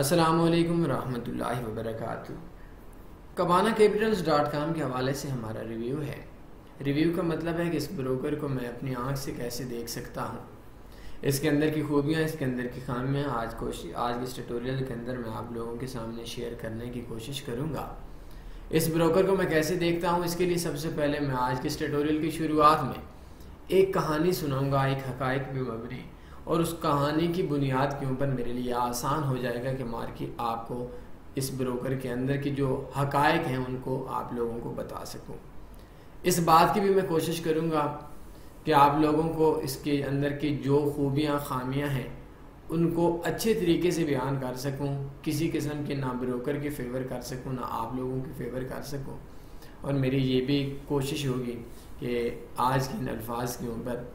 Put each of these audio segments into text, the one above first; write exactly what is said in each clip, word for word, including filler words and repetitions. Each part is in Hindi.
अस्सलामुअलैकुम रहमतुल्लाहि वबरकातु। कबाना कैपिटल्स डॉट कॉम के हवाले से हमारा रिव्यू है। रिव्यू का मतलब है कि इस ब्रोकर को मैं अपनी आंख से कैसे देख सकता हूँ, इसके अंदर की खूबियाँ, इसके अंदर की खामियाँ आज कोशिश आज के इस ट्यूटोरियल के अंदर मैं आप लोगों के सामने शेयर करने की कोशिश करूँगा। इस ब्रोकर को मैं कैसे देखता हूँ, इसके लिए सबसे पहले मैं आज के इस ट्यूटोरियल की शुरुआत में एक कहानी सुनाऊँगा, एक हक़ाइक़ पे मबनी, और उस कहानी की बुनियाद के ऊपर मेरे लिए आसान हो जाएगा कि मार्केट आपको इस ब्रोकर के अंदर की जो हक़ाइक़ हैं उनको आप लोगों को बता सकूँ। इस बात की भी मैं कोशिश करूँगा कि आप लोगों को इसके अंदर की जो खूबियाँ खामियाँ हैं उनको अच्छे तरीके से बयान कर सकूं, किसी किस्म के ना ब्रोकर के फेवर कर सकूं, ना आप लोगों के फेवर कर सकूं। और मेरी ये भी कोशिश होगी कि आज के इन अल्फाज के ऊपर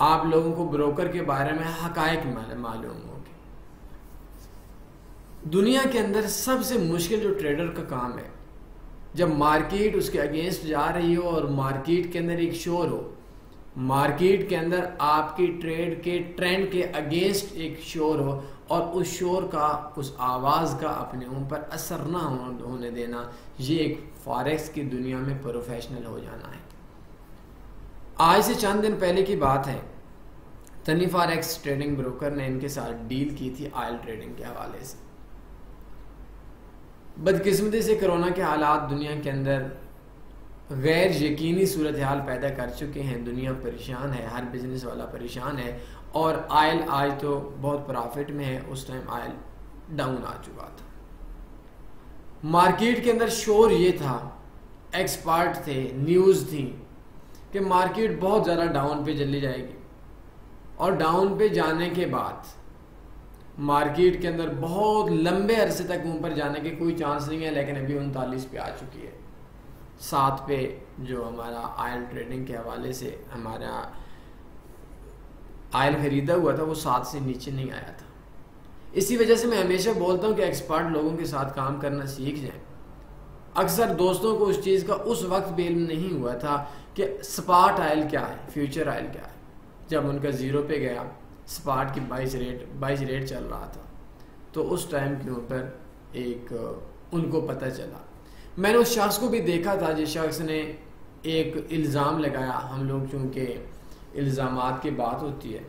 आप लोगों को ब्रोकर के बारे में हक़ाइक़ मालूम होंगे। दुनिया के अंदर सबसे मुश्किल जो ट्रेडर का काम है, जब मार्केट उसके अगेंस्ट जा रही हो और मार्केट के अंदर एक शोर हो, मार्केट के अंदर आपकी ट्रेड के ट्रेंड के अगेंस्ट एक शोर हो और उस शोर का, उस आवाज़ का अपने ऊपर असर ना होने देना, ये एक फॉरेक्स की दुनिया में प्रोफेशनल हो जाना है। आज से चंद दिन पहले की बात है, तन्नी फॉरेक्स ट्रेडिंग ब्रोकर ने इनके साथ डील की थी आयल ट्रेडिंग के हवाले से। बदकिस्मती से कोरोना के हालात दुनिया के अंदर गैर यकीनी सूरत हाल पैदा कर चुके हैं, दुनिया परेशान है, हर बिजनेस वाला परेशान है, और आयल आज तो बहुत प्रॉफिट में है, उस टाइम आयल डाउन आ चुका था। मार्केट के अंदर शोर ये था, एक्सपर्ट थे, न्यूज़ थी कि मार्केट बहुत ज़्यादा डाउन पे चली जाएगी, और डाउन पे जाने के बाद मार्केट के अंदर बहुत लंबे अरसे तक ऊपर जाने के कोई चांस नहीं है, लेकिन अभी उनतालीस पे आ चुकी है। साथ पे जो हमारा आयल ट्रेडिंग के हवाले से हमारा आयल ख़रीदा हुआ था वो सात से नीचे नहीं आया था। इसी वजह से मैं हमेशा बोलता हूँ कि एक्सपर्ट लोगों के साथ काम करना सीख जाएं। अक्सर दोस्तों को उस चीज़ का उस वक्त भी इल्म नहीं हुआ था कि स्पाट आयल क्या है, फ्यूचर आयल क्या है। जब उनका ज़ीरो पे गया, स्पाट की बाईस रेट बाईस रेट चल रहा था, तो उस टाइम के ऊपर एक उनको पता चला। मैंने उस शख्स को भी देखा था जिस शख्स ने एक इल्ज़ाम लगाया, हम लोग चूँकि इल्ज़ामात की बात होती है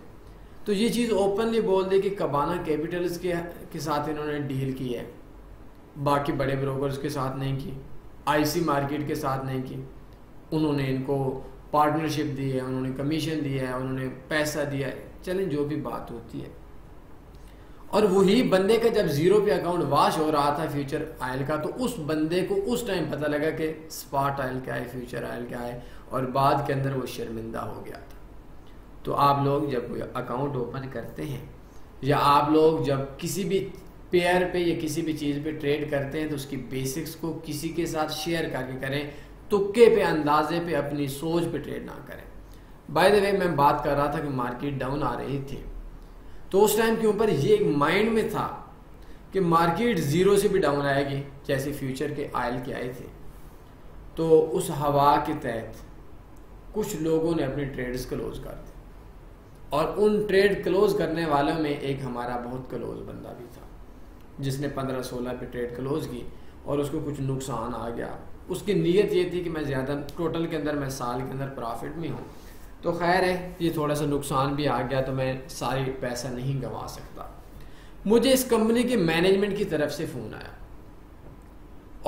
तो ये चीज़ ओपनली बोल दे कि कबाना कैपिटल्स के के साथ इन्होंने डील की है, बाकी बड़े ब्रोकर्स के साथ नहीं की, आईसी मार्केट के साथ नहीं की। उन्होंने इनको पार्टनरशिप दी है, उन्होंने कमीशन दिया है, उन्होंने पैसा दिया है, चलें जो भी बात होती है। और वही बंदे का जब जीरो पे अकाउंट वाश हो रहा था फ्यूचर आयल का, तो उस बंदे को उस टाइम पता लगा कि स्पॉट आयल क्या है, फ्यूचर आयल क्या है, और बाद के अंदर वो शर्मिंदा हो गया था। तो आप लोग जब अकाउंट ओपन करते हैं या आप लोग जब किसी भी पेयर पे या किसी भी चीज़ पे ट्रेड करते हैं तो उसकी बेसिक्स को किसी के साथ शेयर करके करें, तुक्के पे, अंदाजे पे, अपनी सोच पे ट्रेड ना करें। बाय द वे, मैं बात कर रहा था कि मार्केट डाउन आ रही थी, तो उस टाइम के ऊपर ये एक माइंड में था कि मार्केट ज़ीरो से भी डाउन आएगी, जैसे फ्यूचर के आयल के आए थे। तो उस हवा के तहत कुछ लोगों ने अपने ट्रेड्स क्लोज कर दी, और उन ट्रेड क्लोज करने वालों में एक हमारा बहुत क्लोज बंदा भी था जिसने पंद्रह सोलह पे ट्रेड क्लोज की और उसको कुछ नुकसान आ गया। उसकी नीयत ये थी कि मैं ज़्यादा टोटल के अंदर मैं साल के अंदर प्रॉफिट में हूँ, तो खैर है ये थोड़ा सा नुकसान भी आ गया, तो मैं सारी पैसा नहीं गंवा सकता। मुझे इस कंपनी के मैनेजमेंट की तरफ से फ़ोन आया,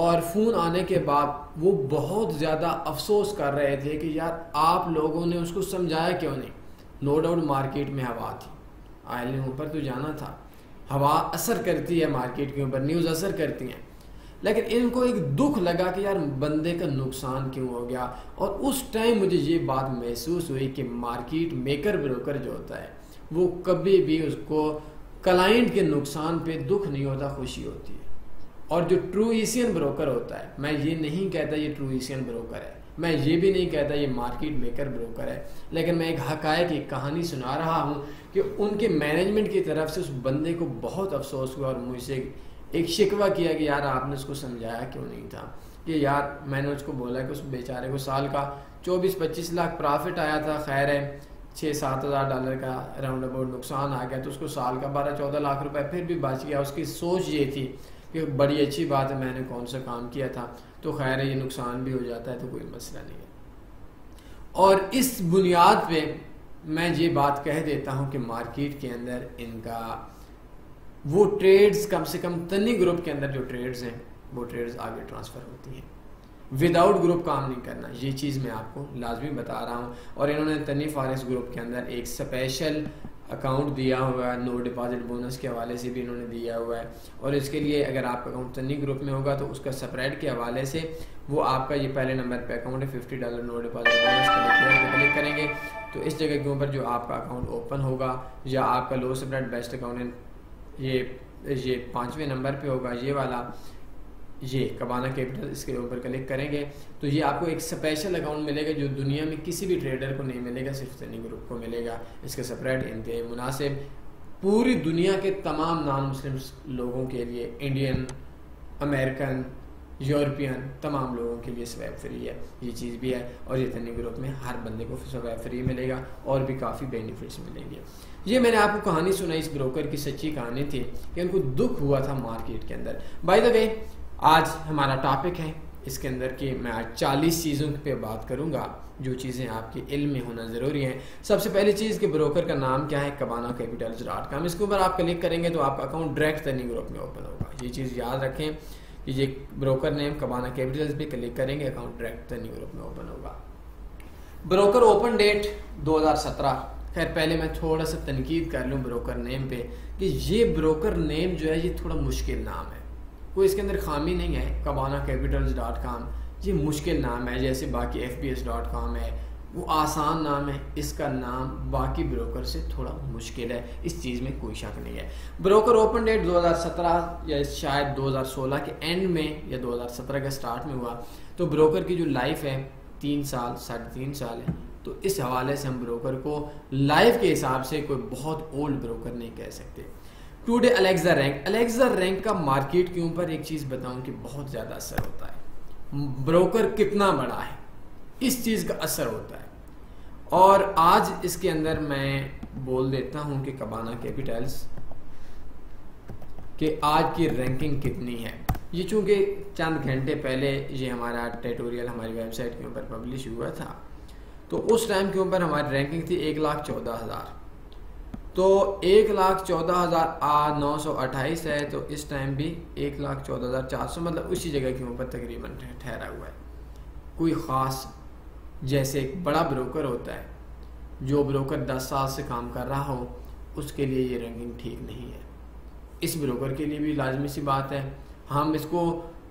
और फ़ोन आने के बाद वो बहुत ज़्यादा अफसोस कर रहे थे कि यार आप लोगों ने उसको समझाया क्यों नहीं। नो डाउट मार्केट में हवा थी, आयल ने ऊपर तो जाना था, हवा असर करती है मार्केट के ऊपर, न्यूज़ असर करती हैं, लेकिन इनको एक दुख लगा कि यार बंदे का नुकसान क्यों हो गया। और उस टाइम मुझे ये बात महसूस हुई कि मार्केट मेकर ब्रोकर जो होता है वो कभी भी उसको क्लाइंट के नुकसान पे दुख नहीं होता, खुशी होती है। और जो ट्रू एशियन ब्रोकर होता है, मैं ये नहीं कहता ये ट्रू एशियन ब्रोकर है, मैं ये भी नहीं कहता ये मार्केट मेकर ब्रोकर है, लेकिन मैं एक हक़ाइक़ की कहानी सुना रहा हूँ कि उनके मैनेजमेंट की तरफ से उस बंदे को बहुत अफसोस हुआ और मुझसे एक शिकवा किया कि यार आपने उसको समझाया क्यों नहीं था। कि यार मैंने उसको बोला कि उस बेचारे को साल का चौबीस पच्चीस लाख प्रॉफिट आया था, खैर है छः सात हज़ार डॉलर का राउंड अबाउट नुकसान आ गया, तो उसको साल का बारह चौदह लाख रुपए फिर भी बच गया। उसकी सोच ये थी कि बड़ी अच्छी बात है, मैंने कौन सा काम किया था, तो खैर ये नुकसान भी हो जाता है तो कोई मसला नहीं है। और इस बुनियाद पे मैं ये बात कह देता हूँ कि मार्केट के अंदर इनका वो ट्रेड्स, कम से कम तन्नी ग्रुप के अंदर जो ट्रेड्स हैं वो ट्रेड्स आगे ट्रांसफ़र होती हैं, विदाउट ग्रुप काम नहीं करना, ये चीज़ मैं आपको लाजमी बता रहा हूँ। और इन्होंने तन्नी फॉरेक्स ग्रुप के अंदर एक स्पेशल अकाउंट दिया हुआ है, नो डिपॉजिट बोनस के हवाले से भी इन्होंने दिया हुआ है। और इसके लिए अगर आपका अकाउंट तन्नी ग्रुप में होगा तो उसका स्प्रेड के हवाले से वो आपका ये पहले नंबर पे अकाउंट है, fifty dollar no deposit bonus पर क्लिक करेंगे तो इस जगह के ऊपर जो आपका अकाउंट ओपन होगा या आपका लो स्प्रेड बेस्ट अकाउंट ये ये पाँचवें नंबर पर होगा, ये वाला ये कबाना कैपिटल, इसके ऊपर क्लिक करेंगे तो ये आपको एक स्पेशल अकाउंट मिलेगा जो दुनिया में किसी भी ट्रेडर को नहीं मिलेगा, सिर्फ तन्नी ग्रुप को मिलेगा। इसका स्प्रेड इंतहाई मुनासिब, पूरी दुनिया के तमाम नॉन मुस्लिम लोगों के लिए, इंडियन, अमेरिकन, यूरोपियन, तमाम लोगों के लिए स्वैप फ्री है, ये चीज़ भी है। और ये तन्नी ग्रुप में हर बंदे को स्वैप फ्री मिलेगा और भी काफ़ी बेनिफिट्स मिलेंगे। ये मैंने आपको कहानी सुनाई, इस ब्रोकर की सच्ची कहानी थी कि उनको दुख हुआ था मार्केट के अंदर। बाय द वे, आज हमारा टॉपिक है इसके अंदर कि मैं आज चालीस चीज़ों पे बात करूंगा जो चीज़ें आपके इल्म में होना ज़रूरी है। सबसे पहली चीज़ कि ब्रोकर का नाम क्या है, कबाना कैपिटल्स डॉट कॉम, इसके ऊपर आप क्लिक करेंगे तो आपका अकाउंट डायरेक्ट तन्नी ग्रुप में ओपन होगा। ये चीज़ याद रखें कि ये ब्रोकर नेम कबाना कैपिटल्स पे क्लिक करेंगे, अकाउंट डायरेक्ट तन्नी ग्रुप में ओपन होगा। ब्रोकर ओपन डेट दो हज़ार सत्रह। खैर पहले मैं थोड़ा सा तनकीद कर लूँ ब्रोकर नेम पे कि ये ब्रोकर नेम जो है ये थोड़ा मुश्किल नाम है, कोई इसके अंदर खामी नहीं है। कबाना कैपिटल्स डॉट कॉम ये मुश्किल नाम है, जैसे बाकी F B S dot com है वो आसान नाम है, इसका नाम बाकी ब्रोकर से थोड़ा मुश्किल है, इस चीज़ में कोई शक नहीं है। ब्रोकर ओपन डेट दो हज़ार सत्रह या शायद दो हज़ार सोलह के एंड में या दो हज़ार सत्रह के स्टार्ट में हुआ, तो ब्रोकर की जो लाइफ है तीन साल साढ़े तीन साल है, तो इस हवाले से हम ब्रोकर को लाइफ के हिसाब से कोई बहुत ओल्ड ब्रोकर नहीं कह सकते। Today Alexa rank, Alexa rank का मार्केट के ऊपर एक चीज़ बताऊं कि बहुत ज़्यादा असर होता है, ब्रोकर कितना बड़ा है इस चीज़ का असर होता है। और आज इसके अंदर मैं बोल देता हूं कि कबाना कैपिटल्स के आज की रैंकिंग कितनी है। ये चूँकि चंद घंटे पहले ये हमारा ट्यूटोरियल हमारी वेबसाइट के ऊपर पब्लिश हुआ था, तो उस टाइम के ऊपर हमारी रैंकिंग थी एक लाख चौदह हज़ार, तो एक लाख चौदह हज़ार नौ सौ अट्ठाईस है, तो इस टाइम भी एक लाख चौदह हज़ार चार सौ मतलब उसी जगह के ऊपर तकरीबन ठहरा हुआ है। कोई ख़ास जैसे एक बड़ा ब्रोकर होता है जो ब्रोकर दस साल से काम कर रहा हो उसके लिए ये रैंकिंग ठीक नहीं है, इस ब्रोकर के लिए भी लाजमी सी बात है। हम इसको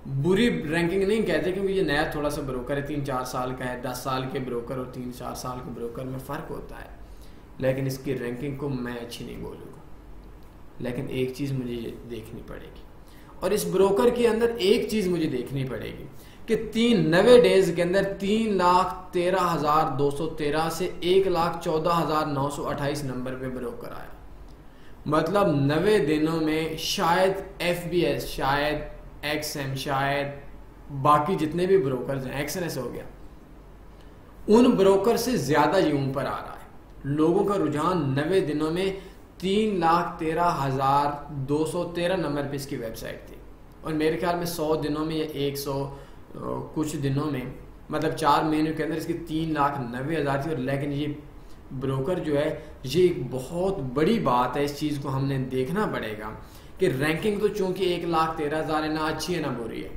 बुरी रैंकिंग नहीं कहते क्योंकि ये नया थोड़ा सा ब्रोकर है, तीन चार साल का है, दस साल के ब्रोकर और तीन चार साल के ब्रोकर में फ़र्क होता है, लेकिन इसकी रैंकिंग को मैं अच्छी नहीं बोलूँगा। लेकिन एक चीज़ मुझे ये देखनी पड़ेगी और इस ब्रोकर के अंदर एक चीज़ मुझे देखनी पड़ेगी कि तीन नवे डेज़ के अंदर तीन लाख तेरह हज़ार दो सौ तेरह से एक लाख चौदह हज़ार नौ सौ अट्ठाईस नंबर पे ब्रोकर आया, मतलब नवे दिनों में शायद एफ बी एस, शायद एक्स एम, शायद बाकी जितने भी ब्रोकर्स हैं, एक्सनेस हो गया, उन ब्रोकर से ज़्यादा ये ऊपर आ रहा है। लोगों का रुझान नब्बे दिनों में तीन लाख तेरह हज़ार दो सौ तेरह नंबर पर इसकी वेबसाइट थी और मेरे ख्याल में सौ दिनों में या एक सौ कुछ दिनों में मतलब चार महीने के अंदर इसकी तीन लाख नब्बे हज़ार थी। और लेकिन ये ब्रोकर जो है ये एक बहुत बड़ी बात है, इस चीज़ को हमने देखना पड़ेगा कि रैंकिंग तो चूँकि एक लाख तेरह हज़ार है, ना अच्छी है ना बुरी है,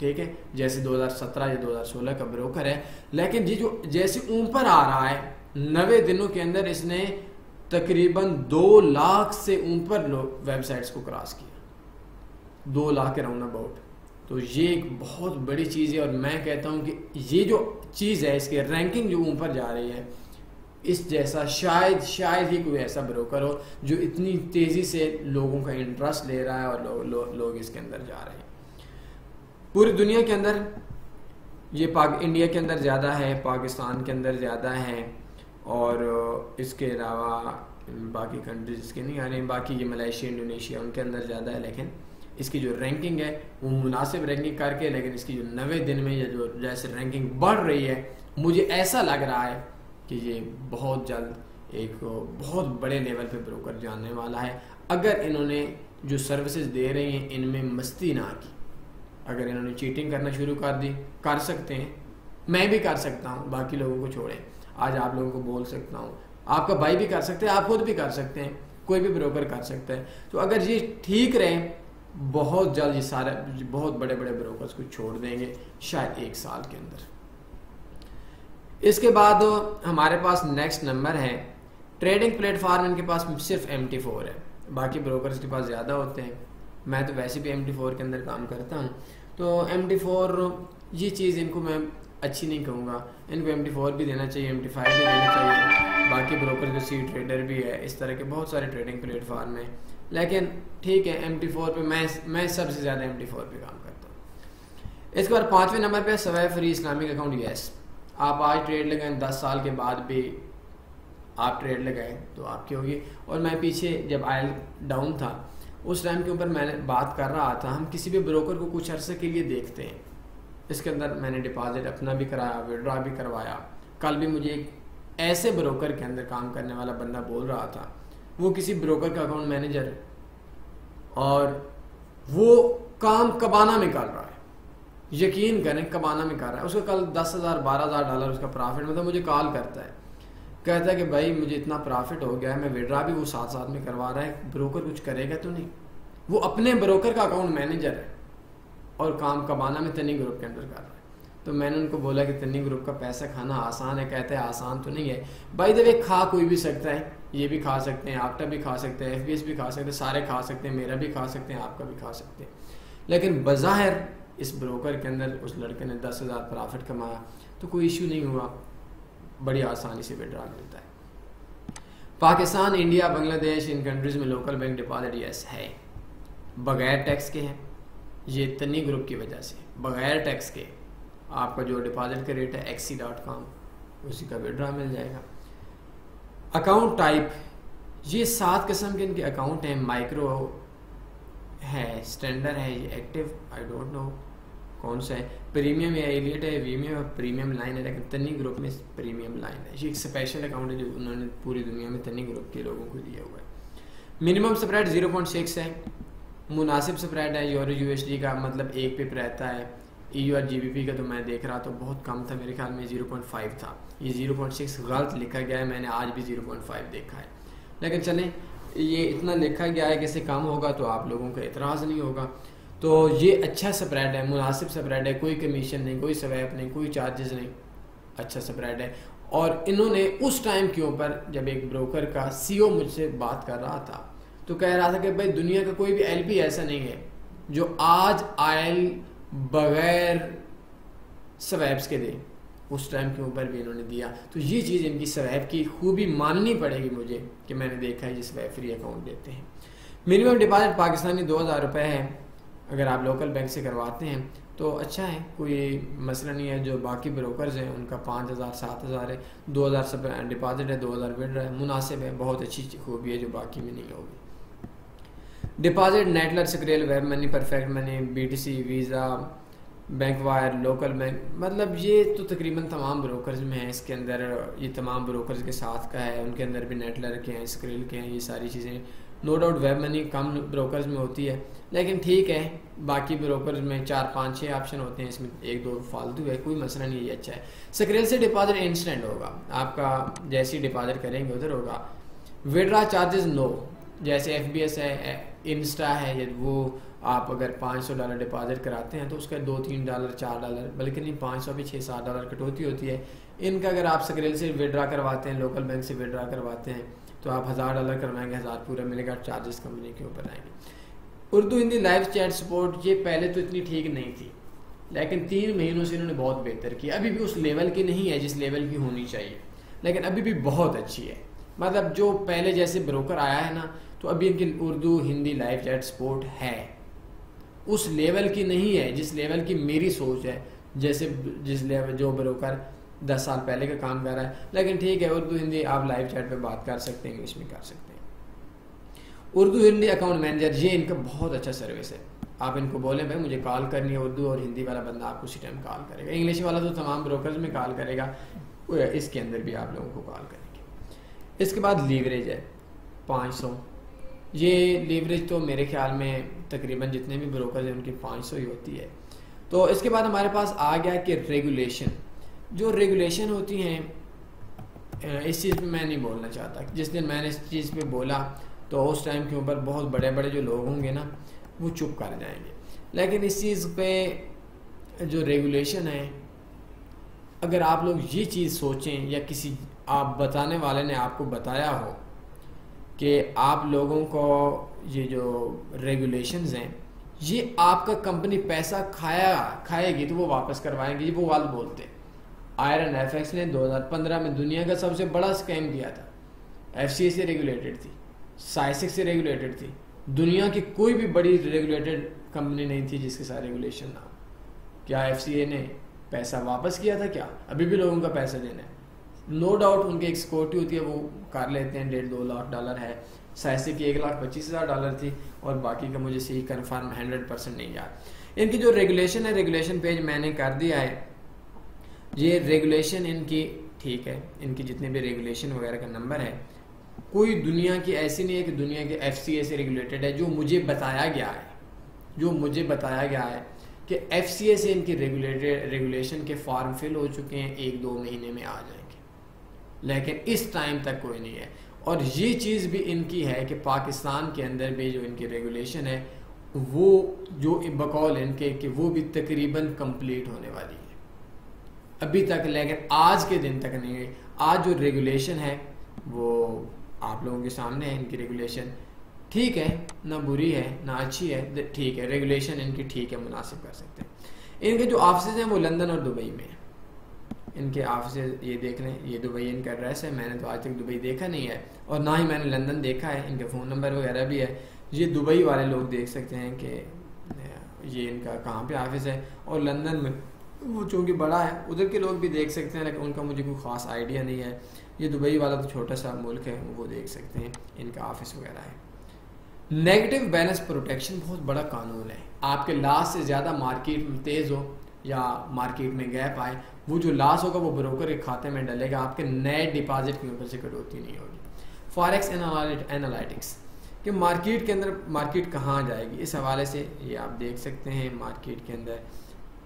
ठीक है, जैसे दो हज़ार सत्रह या दो हज़ार सोलह का ब्रोकर है, लेकिन ये जो जैसे ऊपर आ रहा है नवे दिनों के अंदर इसने तकरीबन दो लाख से ऊपर लोग वेबसाइट्स को क्रॉस किया, दो लाख के राउंड अबाउट, तो ये एक बहुत बड़ी चीज़ है। और मैं कहता हूँ कि ये जो चीज़ है इसकी रैंकिंग जो ऊपर जा रही है, इस जैसा शायद शायद ही कोई ऐसा ब्रोकर हो जो इतनी तेज़ी से लोगों का इंटरेस्ट ले रहा है और लोग लो, लो इसके अंदर जा रहे हैं। पूरी दुनिया के अंदर ये पाक इंडिया के अंदर ज़्यादा है, पाकिस्तान के अंदर ज़्यादा है और इसके अलावा बाकी कंट्रीज इसके नहीं आ रही, बाकी ये मलेशिया, इंडोनेशिया उनके अंदर ज़्यादा है, लेकिन इसकी जो रैंकिंग है वो मुनासिब रैंकिंग करके, लेकिन इसकी जो नवे दिन में या जो जैसे रैंकिंग बढ़ रही है, मुझे ऐसा लग रहा है कि ये बहुत जल्द एक बहुत बड़े लेवल पे ब्रोकर जानने वाला है अगर इन्होंने जो सर्विसेज दे रही हैं इनमें मस्ती ना की। अगर इन्होंने चीटिंग करना शुरू कर दी, कर सकते हैं, मैं भी कर सकता हूं, बाकी लोगों को छोड़ें। आज आप लोगों को बोल सकता हूं, आपका भाई भी कर सकते हैं, आप खुद भी कर सकते हैं, कोई भी ब्रोकर कर सकता है। तो अगर ये ठीक रहें बहुत जल्द ये सारे बहुत बड़े बड़े ब्रोकर्स को छोड़ देंगे, शायद एक साल के अंदर। इसके बाद हमारे पास नेक्स्ट नंबर है ट्रेडिंग प्लेटफॉर्म। इनके पास सिर्फ एम टी फोर है, बाकी ब्रोकर्स के पास ज़्यादा होते हैं। मैं तो वैसे भी एम टी फोर के अंदर काम करता हूँ, तो एम टी फोर ये चीज़ इनको मैं अच्छी नहीं कहूँगा। इनको एम टी फोर भी देना चाहिए, एम टी फाइव भी देना चाहिए। बाकी ब्रोकर का सी ट्रेडर भी है, इस तरह के बहुत सारे ट्रेडिंग प्लेटफॉर्म हैं, लेकिन ठीक है एम टी फोर पे मैं मैं सबसे ज़्यादा एम टी फोर पे काम करता हूँ। इसके बाद पाँचवें नंबर पे सवाए फ्री इस्लामिक अकाउंट। यस, आप आज ट्रेड लगाएं, दस साल के बाद भी आप ट्रेड लगाएं तो आपकी होगी। और मैं पीछे जब आयल डाउन था उस टाइम के ऊपर मैंने बात कर रहा था, हम किसी भी ब्रोकर को कुछ अरसे के लिए देखते हैं। इसके अंदर मैंने डिपॉजिट अपना भी कराया, विड्रॉ भी करवाया। कल भी मुझे एक ऐसे ब्रोकर के अंदर काम करने वाला बंदा बोल रहा था, वो किसी ब्रोकर का अकाउंट मैनेजर है और वो काम कबाना में कर रहा है। यकीन करें, कबाना में कर रहा है। उसका कल दस हज़ार बारह हज़ार डॉलर उसका प्रॉफिट मतलब मुझे कॉल करता है, कहता है कि भाई मुझे इतना प्रॉफिट हो गया है, मैं विड्रा भी वो साथ साथ में करवा रहा है, ब्रोकर कुछ करेगा तो नहीं। वो अपने ब्रोकर का अकाउंट मैनेजर है और काम कबाना में तन्नी ग्रुप के अंदर कर रहा है। तो मैंने उनको बोला कि तन्नी ग्रुप का पैसा खाना आसान है, कहते हैं आसान तो नहीं है। भाई देवे खा कोई भी सकता है, ये भी खा सकते हैं, आपका भी खा सकते हैं, एफ बी एस भी खा सकते हैं, सारे खा सकते हैं, मेरा भी खा सकते हैं, आपका भी खा सकते हैं। लेकिन बज़ाहिर इस ब्रोकर के अंदर उस लड़के ने दस हज़ार प्रॉफिट कमाया तो कोई इशू नहीं हुआ, बड़ी आसानी से विड्रॉ मिलता है। पाकिस्तान, इंडिया, बांग्लादेश, इन कंट्रीज़ में लोकल बैंक डिपॉजिट यस है, बग़ैर टैक्स के हैं। ये तन्नी ग्रुप की वजह से बग़ैर टैक्स के आपका जो डिपॉजिट का रेट है एक्सी डॉट कॉम उसी का विड्रॉ मिल जाएगा। अकाउंट टाइप ये सात किस्म के इनके अकाउंट हैं। माइक्रो है, स्टैंडर्ड है, ये एक्टिव आई डोंट नो कौन सा है, प्रीमियम है, एलियट है, वीमियम है, प्रीमियम लाइन है। लेकिन तन्नी ग्रुप में प्रीमियम लाइन है, ये एक स्पेशल अकाउंट है जो उन्होंने पूरी दुनिया में तन्नी ग्रुप के लोगों को दिया हुआ है। Minimum spread zero point six है, मुनासिब स्प्रेड है। यूरो यू एस डी का मतलब एक पे रहता है, ई यू और जी बी पी का तो मैं देख रहा तो बहुत कम था, मेरे ख्याल में जीरो पॉइंट फाइव था, ये जीरो पॉइंट सिक्स गलत लिखा गया है, मैंने आज भी जीरो पॉइंट फाइव देखा है। लेकिन चलें, ये इतना लिखा गया है कि इससे कम होगा तो आप लोगों का एतराज़ नहीं होगा। तो ये अच्छा स्प्रेड है, मुनासिब स्प्रेड है, कोई कमीशन नहीं, कोई स्वैप नहीं, कोई चार्जेस नहीं, अच्छा स्प्रेड है। और इन्होंने उस टाइम के ऊपर जब एक ब्रोकर का सी ओ मुझसे बात कर रहा था तो कह रहा था कि भाई दुनिया का कोई भी एल पी ऐसा नहीं है जो आज आयल बगैर स्वैप्स के दे। उस टाइम के ऊपर भी इन्होंने दिया, तो ये चीज़ इनकी स्वैप की खूबी माननी पड़ेगी मुझे कि मैंने देखा है जिस स्वैप फ्री अकाउंट देते हैं। मिनिमम डिपॉजिट पाकिस्तानी दो हज़ार रुपये है, अगर आप लोकल बैंक से करवाते हैं तो अच्छा है, कोई मसला नहीं है। जो बाकी ब्रोकर्स हैं उनका पाँच हज़ार सात हज़ार है, दो हज़ार डिपॉजिट है, दो हज़ार विड्रॉ है, मुनासिब है, बहुत अच्छी खूबी है जो बाकी में नहीं होगी। Deposit Neteller, Skrill, web money, perfect money, B T C, visa, bank wire, local bank, मतलब ये तो तकरीबन तमाम ब्रोकर्स में है। इसके अंदर ये तमाम ब्रोकर्स के साथ का है, उनके अंदर भी नेटलर के हैं, स्क्रेल के हैं, ये सारी चीज़ें। नो डाउट वेब मनी कम ब्रोकर्स में होती है, लेकिन ठीक है, बाकी ब्रोकर्स में चार पाँच छः ऑप्शन होते हैं, इसमें एक दो फालतू है, कोई मसला नहीं, ये अच्छा है। स्क्रेल से डिपॉजिट इंस्टेंट होगा आपका, जैसे ही डिपॉजिट करेंगे उधर होगा। विड्रा चार्जेस नो, जैसे एफ बी एस है, इंस्टा है, या वो आप अगर पाँच सौ डॉलर डिपॉजिट कराते हैं तो उसका दो तीन डॉलर चार डॉलर बल्कि नहीं पाँच सौ भी छः सात डॉलर कटौती होती है। इनका अगर आप स्क्रेल से विड्रा करवाते हैं, लोकल बैंक से विड्रा करवाते हैं तो आप हज़ार डॉलर करवाएंगे, हज़ार पूरा मिलेगा, चार्जेस कंपनी के ऊपर आएंगे। Urdu Hindi live chat support ये पहले तो इतनी ठीक नहीं थी, लेकिन तीन महीनों से इन्होंने बहुत बेहतर किया। अभी भी उस लेवल की नहीं है जिस लेवल की होनी चाहिए, लेकिन अभी भी बहुत अच्छी है। मतलब जो पहले जैसे ब्रोकर आया है ना, तो अभी इनकी Urdu Hindi live chat support है, उस लेवल की नहीं है जिस लेवल की मेरी सोच है, जैसे जिस लेवल जो ब्रोकर दस साल पहले का काम कर रहा है। लेकिन ठीक है, उर्दू हिंदी आप लाइव चैट पे बात कर सकते हैं, इंग्लिश में कर सकते हैं। उर्दू हिंदी अकाउंट मैनेजर ये इनका बहुत अच्छा सर्विस है। आप इनको बोले भाई मुझे कॉल करनी है, उर्दू और हिंदी वाला बंदा आपको उसी टाइम कॉल करेगा, इंग्लिश वाला तो तमाम ब्रोकर्स में कॉल करेगा, इसके अंदर भी आप लोगों को कॉल करेंगे। इसके बाद लीवरेज है पाँच सौ। ये लीवरेज तो मेरे ख्याल में तकरीबन जितने भी ब्रोकर्स हैं उनकी पाँच सौ ही होती है। तो इसके बाद हमारे पास आ गया कि रेगुलेशन, जो रेगुलेशन होती हैं इस चीज़ पे मैं नहीं बोलना चाहता। जिस दिन मैंने इस चीज़ पे बोला तो उस टाइम के ऊपर बहुत बड़े बड़े जो लोग होंगे ना वो चुप कर जाएंगे, लेकिन इस चीज़ पे जो रेगुलेशन है अगर आप लोग ये चीज़ सोचें या किसी आप बताने वाले ने आपको बताया हो कि आप लोगों को ये जो रेगुलेशंस हैं ये आपका कंपनी पैसा खाया खाएगी तो वो वापस करवाएंगे, वो वाल बोलते। आयरन एफ एक्स ने दो हज़ार पंद्रह में दुनिया का सबसे बड़ा स्कैम किया था, एफ सी ए से रेगुलेटेड थी, साइसेक से रेगुलेटेड थी, दुनिया की कोई भी बड़ी रेगुलेटेड कंपनी नहीं थी जिसके साथ रेगुलेशन ना हो। क्या एफ सी ए ने पैसा वापस किया था? क्या अभी भी लोगों का पैसा देना है? नो डाउट उनके एक सिक्योरिटी होती है वो कर लेते हैं, डेढ़ दो लाख डॉलर है, साइसे की एक लाख पच्चीस हज़ार डॉलर थी और बाकी का मुझे सही कन्फर्म हंड्रेड परसेंट नहीं याद। इनकी जो रेगुलेशन है रेगुलेशन पेज मैंने कर दिया है, ये रेगुलेशन इनकी ठीक है, इनकी जितने भी रेगुलेशन वगैरह का नंबर है कोई दुनिया की ऐसी नहीं है कि दुनिया के एफ सी ए से रेगुलेटेड है। जो मुझे बताया गया है जो मुझे बताया गया है कि एफ सी ए से इनकी रेगुलेटेड रेगुलेशन के फॉर्म फिल हो चुके हैं, एक दो महीने में आ जाएंगे, लेकिन इस टाइम तक कोई नहीं है। और ये चीज़ भी इनकी है कि पाकिस्तान के अंदर भी जो इनकी रेगुलेशन है वो जो बकौल इनके कि वो भी तकरीबन कंप्लीट होने वाली है अभी तक, लेकिन आज के दिन तक नहीं है। आज जो रेगुलेशन है वो आप लोगों के सामने है, इनकी रेगुलेशन ठीक है, ना बुरी है ना अच्छी है, ठीक है रेगुलेशन इनकी ठीक है, मुनासिब कर सकते हैं। इनके जो ऑफिस हैं वो लंदन और दुबई में है, इनके ऑफिस ये देख लें, ये दुबई इनका एड्रेस है। मैंने तो आज तक दुबई देखा नहीं है और ना ही मैंने लंदन देखा है, इनके फ़ोन नंबर वगैरह भी है, ये दुबई वाले लोग देख सकते हैं कि ये इनका कहाँ पे ऑफिस है। और लंदन में वो चूँकि बड़ा है उधर के लोग भी देख सकते हैं, लेकिन उनका मुझे कोई ख़ास आइडिया नहीं है। ये दुबई वाला तो छोटा सा मुल्क है, वो देख सकते हैं इनका ऑफिस वगैरह है। नेगेटिव बैलेंस प्रोटेक्शन बहुत बड़ा कानून है, आपके लास्ट से ज़्यादा मार्केट तेज़ हो या मार्केट में गैप आए, वो जो लॉस होगा वो ब्रोकर के खाते में डलेगा, आपके नए डिपॉजिट के ऊपर से कटौती नहीं होगी। फॉरेक्स एनालिटिक्स कि मार्केट के अंदर मार्केट कहाँ जाएगी इस हवाले से ये आप देख सकते हैं, मार्केट के अंदर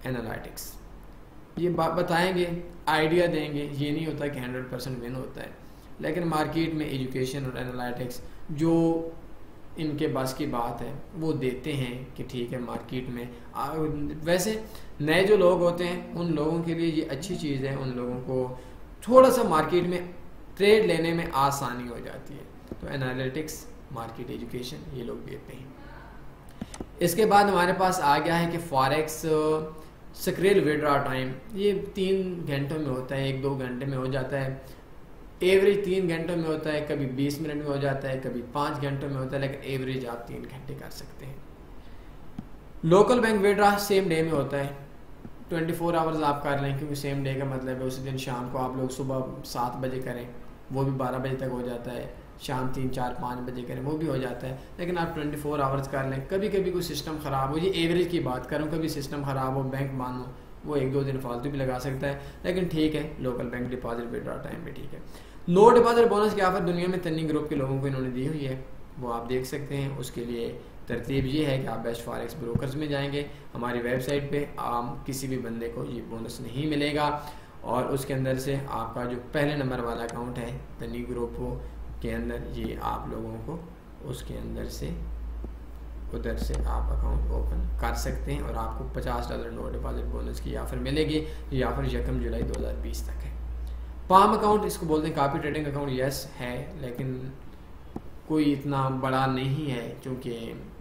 एनालिटिक्स ये बताएंगे, आइडिया देंगे। ये नहीं होता कि हंड्रेड परसेंट विन होता है, लेकिन मार्केट में एजुकेशन और एनालिटिक्स जो इनके बस की बात है वो देते हैं कि ठीक है मार्केट में आ, वैसे नए जो लोग होते हैं उन लोगों के लिए ये अच्छी चीज़ है, उन लोगों को थोड़ा सा मार्केट में ट्रेड लेने में आसानी हो जाती है। तो एनालिटिक्स, मार्केट एजुकेशन ये लोग देते हैं। इसके बाद हमारे पास आ गया है कि फॉरेक्स सक्रियल विड्रॉ टाइम, ये तीन घंटों में होता है, एक दो घंटे में हो जाता है, एवरेज तीन घंटों में होता है, कभी बीस मिनट में हो जाता है, कभी पाँच घंटों में होता है, लेकिन एवरेज आप तीन घंटे कर सकते हैं। Local bank withdraw same day में होता है, ट्वेंटी फोर आवर्स आप कर लें, क्योंकि सेम डे का मतलब है उसी दिन शाम को आप लोग सुबह सात बजे करें वो भी बारह बजे तक हो जाता है, शाम तीन चार पाँच बजे करें वो भी हो जाता है, लेकिन आप ट्वेंटी फोर आवर्स कर लें। कभी कभी कोई सिस्टम ख़राब हो, ये एवरेज की बात करूँ, कभी सिस्टम ख़राब हो बैंक बंद हो, वो एक दो दिन फालतू भी लगा सकता है, लेकिन ठीक है local bank deposit withdraw time भी ठीक है। नो डिपॉजिट बोनस की ऑफर दुनिया में तन्नी ग्रुप के लोगों को इन्होंने दी हुई है, वो आप देख सकते हैं। उसके लिए तरतीब ये है कि आप बेस्ट फॉरेक्स ब्रोकर्स में जाएंगे, हमारी वेबसाइट पे आप किसी भी बंदे को ये बोनस नहीं मिलेगा, और उसके अंदर से आपका जो पहले नंबर वाला अकाउंट है तन्नी ग्रुप के अंदर ये आप लोगों को उसके अंदर से उधर से आप अकाउंट ओपन कर सकते हैं और आपको पचास डॉलर नो डिपॉजिट बोनस की ऑफर मिलेगी। ये ऑफर यकम जुलाई दो हज़ार बीस तक है। पाम अकाउंट इसको बोलते हैं कापी ट्रेडिंग अकाउंट, यस है, लेकिन कोई इतना बड़ा नहीं है क्योंकि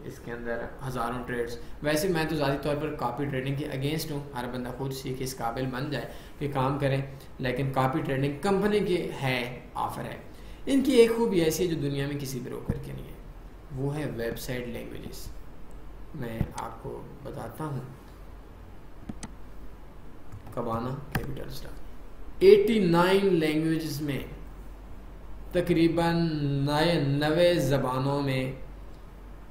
इसके अंदर हज़ारों ट्रेड्स। वैसे मैं तो ज़्यादा तौर पर कापी ट्रेडिंग के अगेंस्ट हूँ, हर बंदा खुद सीखे इस काबिल बन जाए कि काम करें, लेकिन कापी ट्रेडिंग कंपनी की है ऑफ़र है। इनकी एक खूबी ऐसी है जो दुनिया में किसी ब्रोकर के नहीं है, वो है वेबसाइट लैंग्वेजेस। मैं आपको बताता हूँ, कबाना कैपिटल्स नवासी लैंग्वेजेस में तकरीबन नए नवे ज़बानों में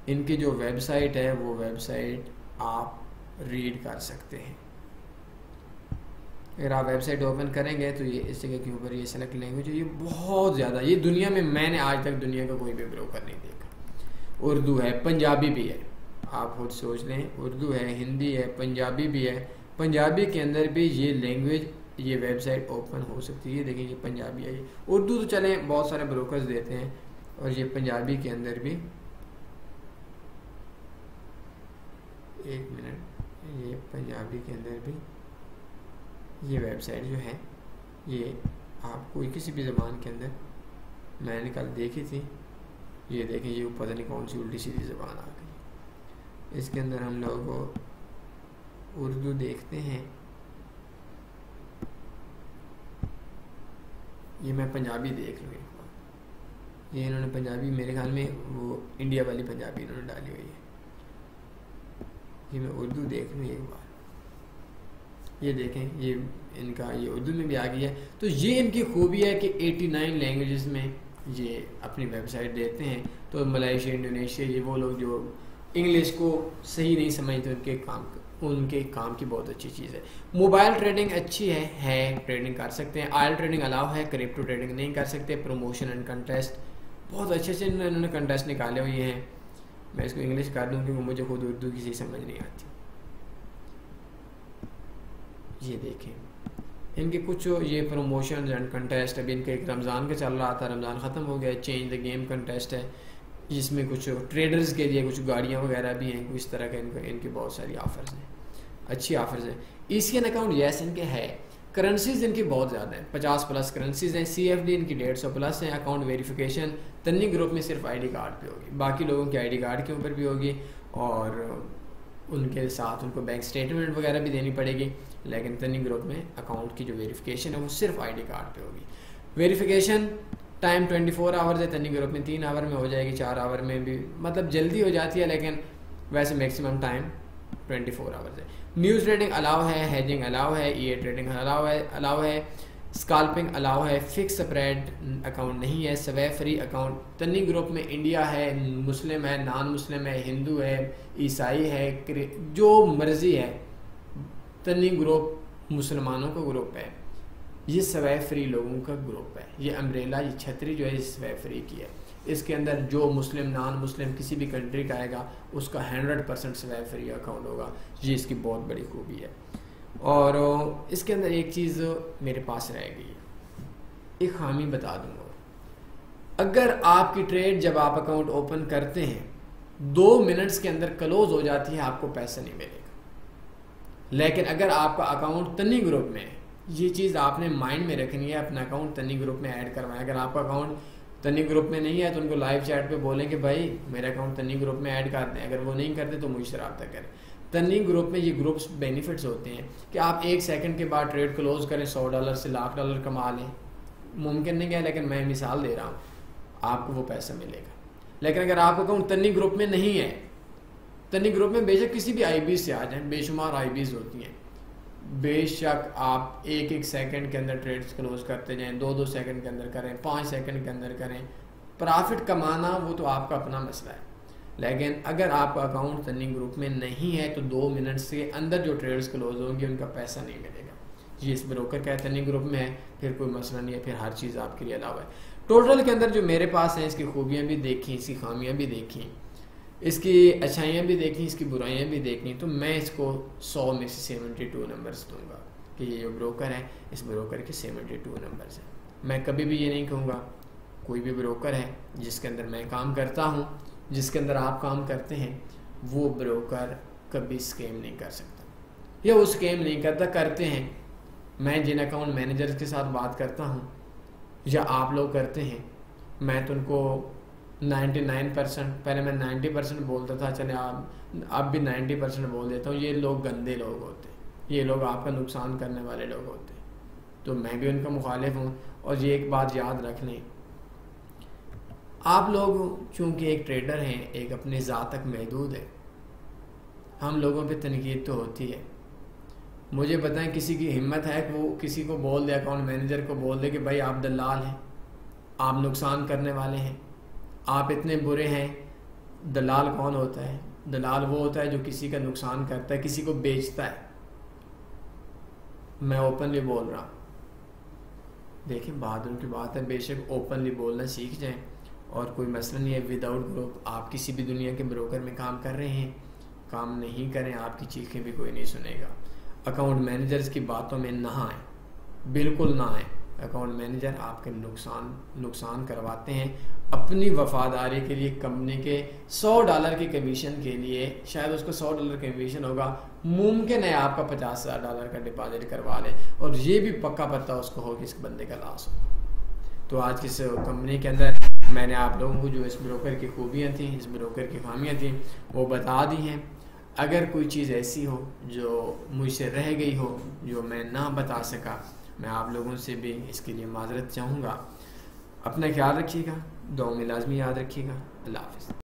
इनकी जो वेबसाइट है वो वेबसाइट आप रीड कर सकते हैं। अगर आप वेबसाइट ओपन करेंगे तो ये इस जगह के ऊपर ये सेलेक्ट लैंग्वेज है, ये बहुत ज़्यादा, ये दुनिया में मैंने आज तक दुनिया का कोई भी ब्रोकर नहीं देखा। उर्दू है, पंजाबी भी है, आप खुद सोच लें, उर्दू है, हिंदी है, पंजाबी भी है, पंजाबी के अंदर भी ये लैंग्वेज ये वेबसाइट ओपन हो सकती है। देखिए ये पंजाबी है, ये उर्दू तो चले बहुत सारे ब्रोकर्स देते हैं, और ये पंजाबी के अंदर भी, एक मिनट, ये पंजाबी के अंदर भी ये वेबसाइट जो है ये आपको किसी भी ज़बान के अंदर, मैंने कल देखी थी, ये देखें ये पता नहीं कौन सी उल्टी सीधी ज़बान आ गई। इसके अंदर हम लोग उर्दू देखते हैं, ये मैं पंजाबी देख लूँ, ये इन्होंने पंजाबी मेरे ख्याल में वो इंडिया वाली पंजाबी इन्होंने डाली हुई है, ये मैं उर्दू देख लूँ एक बार, ये देखें ये इनका ये उर्दू में भी आ गई है। तो ये इनकी खूबी है कि एटी नाइन लैंग्वेजेस में ये अपनी वेबसाइट देते हैं। तो मलेशिया, इंडोनेशिया, ये वो लोग जो इंग्लिश को सही नहीं समझते उनके काम उनके काम की बहुत अच्छी चीज़ है। मोबाइल ट्रेडिंग अच्छी है, है ट्रेडिंग कर सकते हैं, आयल ट्रेडिंग अलाव है, क्रिप्टो ट्रेडिंग नहीं कर सकते। प्रमोशन एंड कंटेस्ट बहुत अच्छे से इन्होंने कंटेस्ट निकाले हुए हैं। मैं इसको इंग्लिश कर दूँ क्योंकि मुझे खुद उर्दू की समझ नहीं आती। ये देखें इनके कुछ ये प्रमोशन एंड कंटेस्ट, अभी इनका एक रमज़ान का चल रहा था, रमज़ान ख़त्म हो गया, चेंज द गेम कंटेस्ट है जिसमें कुछ ट्रेडर्स के लिए कुछ गाड़ियाँ वगैरह भी हैं, कुछ इस तरह के इनके इनके बहुत सारी ऑफर्स हैं, अच्छी ऑफर्स हैं। E C N account yes इनके है, करेंसीज इनकी बहुत ज़्यादा हैं, पचास प्लस करेंसीज हैं। सी एफ डी इनकी डेढ़ सौ प्लस हैं। अकाउंट वेरिफिकेशन तन्नी ग्रुप में सिर्फ आई डी कार्ड पर होगी, बाकी लोगों के आई डी कार्ड के ऊपर भी होगी, और उनके साथ उनको बैंक स्टेटमेंट वगैरह भी देनी पड़ेगी, लेकिन तन्नी ग्रुप में अकाउंट की जो वेरीफिकेशन है वो सिर्फ आई डी कार्ड पर होगी। Verification time twenty four hours है, तन्नी ग्रुप में तीन आवर में हो जाएगी, चार आवर में भी, मतलब जल्दी हो जाती है, लेकिन वैसे maximum time twenty four hours है। न्यूज़ ट्रेडिंग अलाव है, हेजिंग अलाव है, ई ए ट्रेडिंग अलाव है अलाव है स्कैल्पिंग अलाव है, फिक्स स्प्रेड अकाउंट नहीं है, swap free account. Tanni group में इंडिया है, मुस्लिम है, नॉन मुस्लिम है, हिंदू है, ईसाई है, जो मर्जी है, तन्नी ग्रुप मुसलमानों का ग्रुप है, ये सवै फ्री लोगों का ग्रुप है, ये अम्ब्रेला ये छतरी जो है ये सवै फ्री की है। इसके अंदर जो मुस्लिम नॉन मुस्लिम किसी भी कंट्री का आएगा उसका hundred percent swap free account होगा, ये इसकी बहुत बड़ी खूबी है। और इसके अंदर एक चीज़ मेरे पास रह गई है, एक खामी बता दूँगा, अगर आपकी ट्रेड जब आप अकाउंट ओपन करते हैं दो मिनट्स के अंदर क्लोज हो जाती है, आपको पैसा नहीं मिलेगा। लेकिन अगर आपका अकाउंट तन्नी ग्रुप में है, ये चीज़ आपने माइंड में रखनी है, अपना अकाउंट तन्नी ग्रुप में ऐड करवाएं। अगर आपका अकाउंट तन्नी ग्रुप में नहीं है तो उनको लाइव चैट पे बोलें कि भाई मेरा अकाउंट तन्नी ग्रुप में ऐड कर दें, अगर वो नहीं करते तो मुझसे रब्ता करें। तन्नी ग्रुप में ये ग्रुप्स बेनिफिट्स होते हैं कि आप एक सेकंड के बाद ट्रेड क्लोज करें, सौ डॉलर से लाख डॉलर कमा लें, मुमकिन नहीं है, लेकिन मैं मिसाल दे रहा हूँ, आपको वो पैसा मिलेगा। लेकिन अगर आपका अकाउंट तन्नी ग्रुप में नहीं है, तन्नी ग्रुप में बेशक किसी भी आई बी से आ जाएँ, बेशुमार आई बीज़ होती हैं, बेशक आप एक एक सेकंड के अंदर ट्रेड्स क्लोज करते जाएं, दो दो सेकंड के अंदर करें, पाँच सेकंड के अंदर करें, प्रॉफिट कमाना वो तो आपका अपना मसला है। लेकिन अगर आपका अकाउंट तन्नी ग्रुप में नहीं है तो दो मिनट से अंदर जो ट्रेड्स क्लोज होंगे उनका पैसा नहीं मिलेगा। ये इस ब्रोकर का तन्नी ग्रुप में है, फिर कोई मसला नहीं है, फिर हर चीज़ आपके लिए अलावा है। टोटल के अंदर जो मेरे पास हैं, इसकी खूबियाँ भी देखी, इसकी खामियाँ भी देखी, इसकी अच्छाइयाँ भी देखनी, इसकी बुराइयाँ भी देखनी, तो मैं इसको सौ में से सेवेंटी टू नंबर्स दूंगा कि ये जो ब्रोकर है इस ब्रोकर के सेवेंटी टू नंबर्स हैं। मैं कभी भी ये नहीं कहूँगा, कोई भी ब्रोकर है जिसके अंदर मैं काम करता हूँ, जिसके अंदर आप काम करते हैं, वो ब्रोकर कभी स्कैम नहीं कर सकता, या वो स्कैम नहीं करता करते हैं। मैं जिन अकाउंट मैनेजर्स के साथ बात करता हूँ या आप लोग करते हैं, मैं तो उनको नाइन्टी नाइन परसेंट, पहले मैं नाइन्टी परसेंट बोलता था, चले आप आप भी नाइन्टी परसेंट बोल देता हूँ, ये लोग गंदे लोग होते हैं, ये लोग आपका नुकसान करने वाले लोग होते हैं, तो मैं भी उनका मुखालिफ हूँ। और ये एक बात याद रख लें, आप लोग चूँकि एक ट्रेडर हैं, एक अपने ज़ात तक महदूद है, हम लोगों पे तनकीद तो होती है। मुझे पता है किसी की हिम्मत है कि वो किसी को बोल दे, अकाउंट मैनेजर को बोल दे कि भाई आप दलाल हैं, आप नुकसान करने वाले हैं, आप इतने बुरे हैं। दलाल कौन होता है? दलाल वो होता है जो किसी का नुकसान करता है, किसी को बेचता है। मैं ओपनली बोल रहा हूँ। देखिए बहादुर की बात है, बेशक ओपनली बोलना सीख जाएं और कोई मसला नहीं है। विदाउट ग्रुप आप किसी भी दुनिया के ब्रोकर में काम कर रहे हैं, काम नहीं करें, आपकी चीखें भी कोई नहीं सुनेगा। अकाउंट मैनेजर्स की बातों में ना आए, बिल्कुल ना आए। अकाउंट मैनेजर आपके नुकसान नुकसान करवाते हैं। अपनी वफादारी के लिए कंपनी के सौ डॉलर की कमीशन के लिए, शायद उसको सौ डॉलर कमीशन होगा, मुमकिन है आपका पचास हज़ार डॉलर का डिपॉजिट करवा ले, और ये भी पक्का पता उसको हो कि इस बंदे का लॉस हो। तो आज किस कंपनी के अंदर मैंने आप लोगों को जो इस ब्रोकर की खूबियाँ थी, इस ब्रोकर की खामियाँ थी, वो बता दी हैं। अगर कोई चीज़ ऐसी हो जो मुझसे रह गई हो, जो मैं ना बता सका, मैं आप लोगों से भी इसके लिए माजरत चाहूँगा। अपना ख्याल रखिएगा, दुआ में लाजमी याद रखिएगा। अल्लाह हाफ़िज़।